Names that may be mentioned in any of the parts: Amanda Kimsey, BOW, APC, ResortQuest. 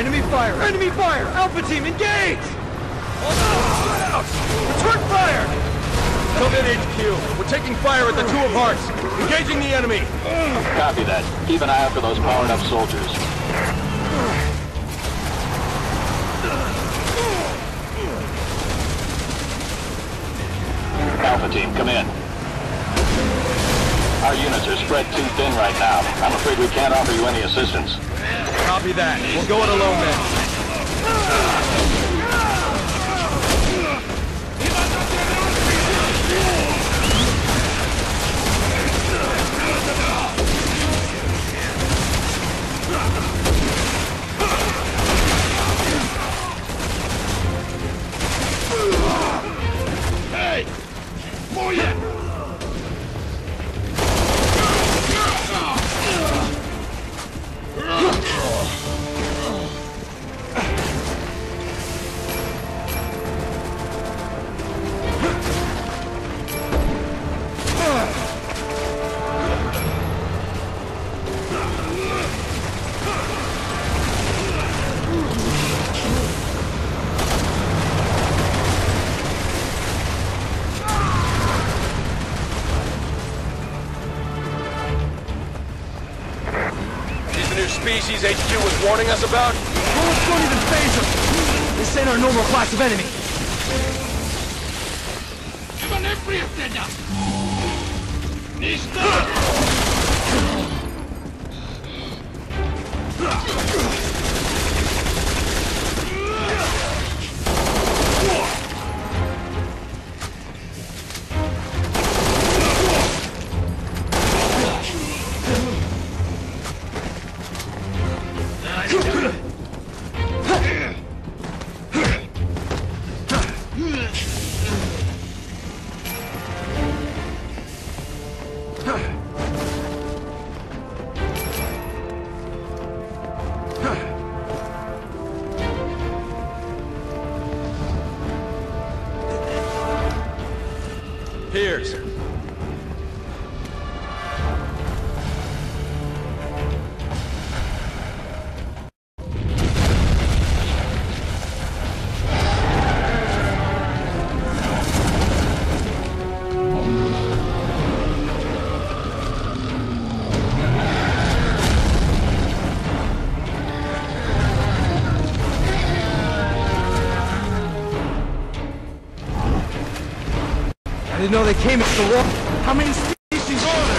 Enemy fire! Enemy fire! Alpha team, engage! All out! Return fire! Come in, HQ. We're taking fire at the Two of Hearts. Engaging the enemy. Copy that. Keep an eye out for those powered-up soldiers. Alpha team, come in. Our units are spread too thin right now. I'm afraid we can't offer you any assistance. Copy that. We'll go it alone then. Hey! More yet! Species HQ was warning us about? Well, let's don't even phase them! This ain't our normal class of enemy! Here's... I didn't know they came into the war. How many species are there?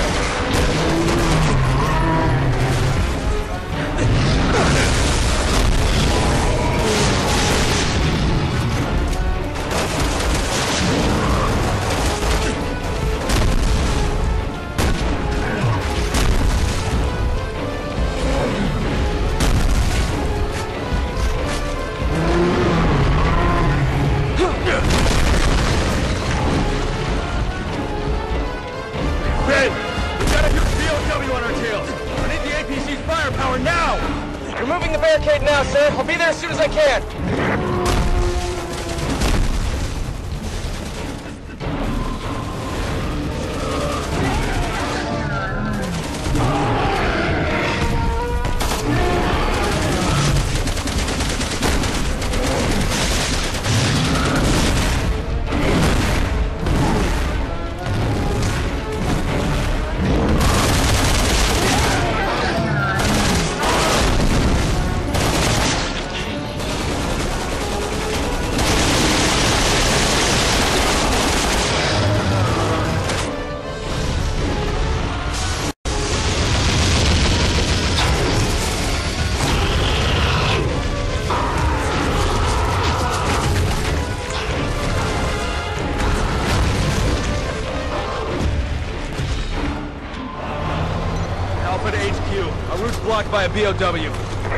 By a BOW.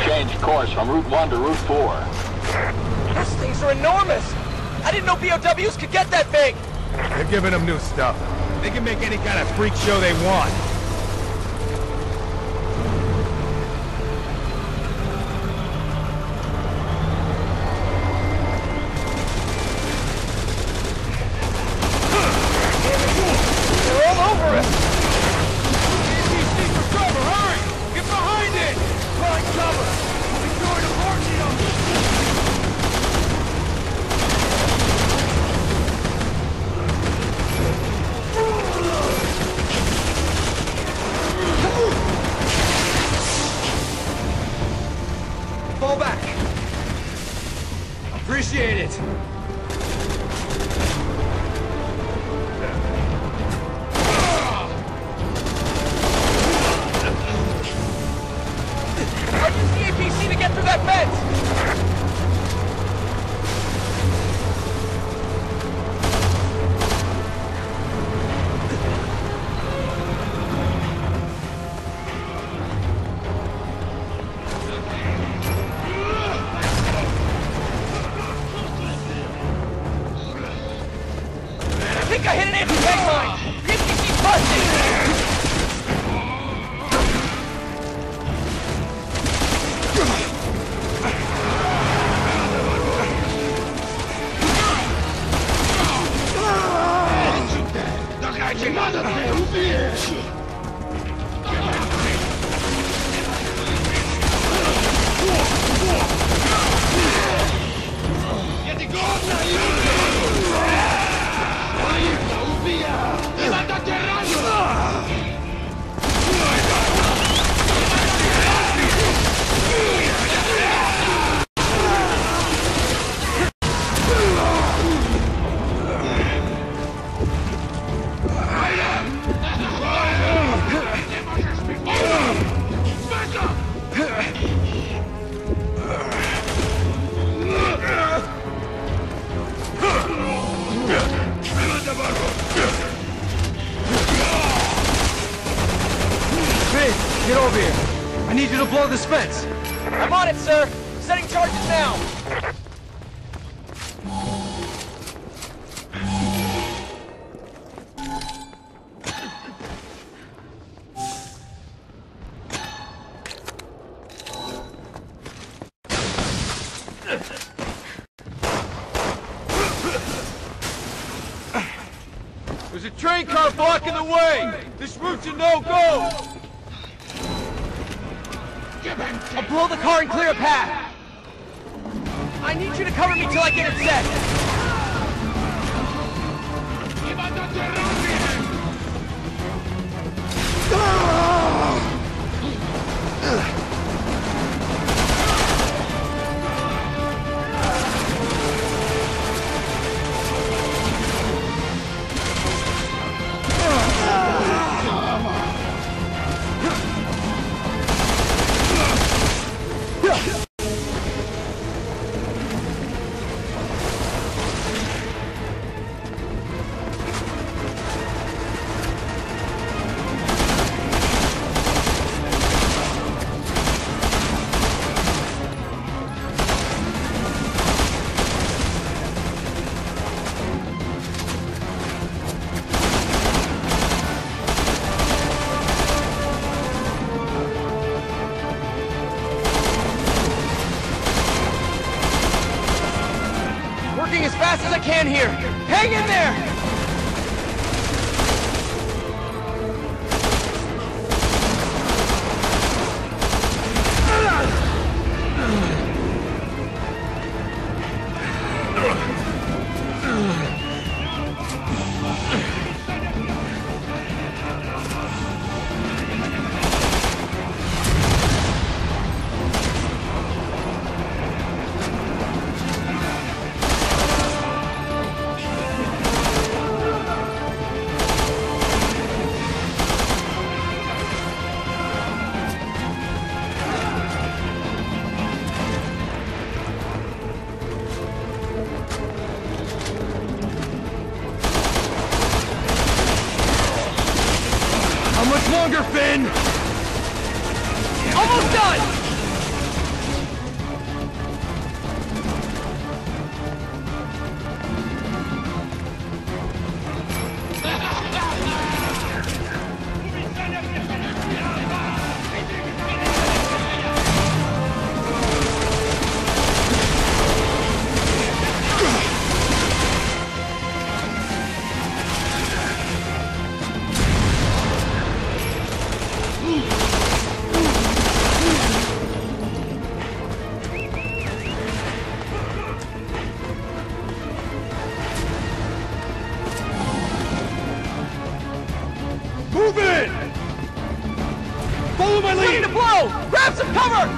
Change course from Route 1 to Route 4. Those things are enormous! I didn't know BOWs could get that big! They're giving them new stuff. They can make any kind of freak show they want. Cover! We'll be going to March! Appreciate it. I used the APC to get through that fence! Get over here. I need you to blow this fence. I'm on it, sir. Setting charges now. There's a train car blocking the way. This route's a no-go. I'll blow the car and clear a path! I need you to cover me till I get it set! As fast as I can here. Hang in there! Longer, Finn! Almost done! Move it! Follow my lead! It's ready to blow! Grab some cover!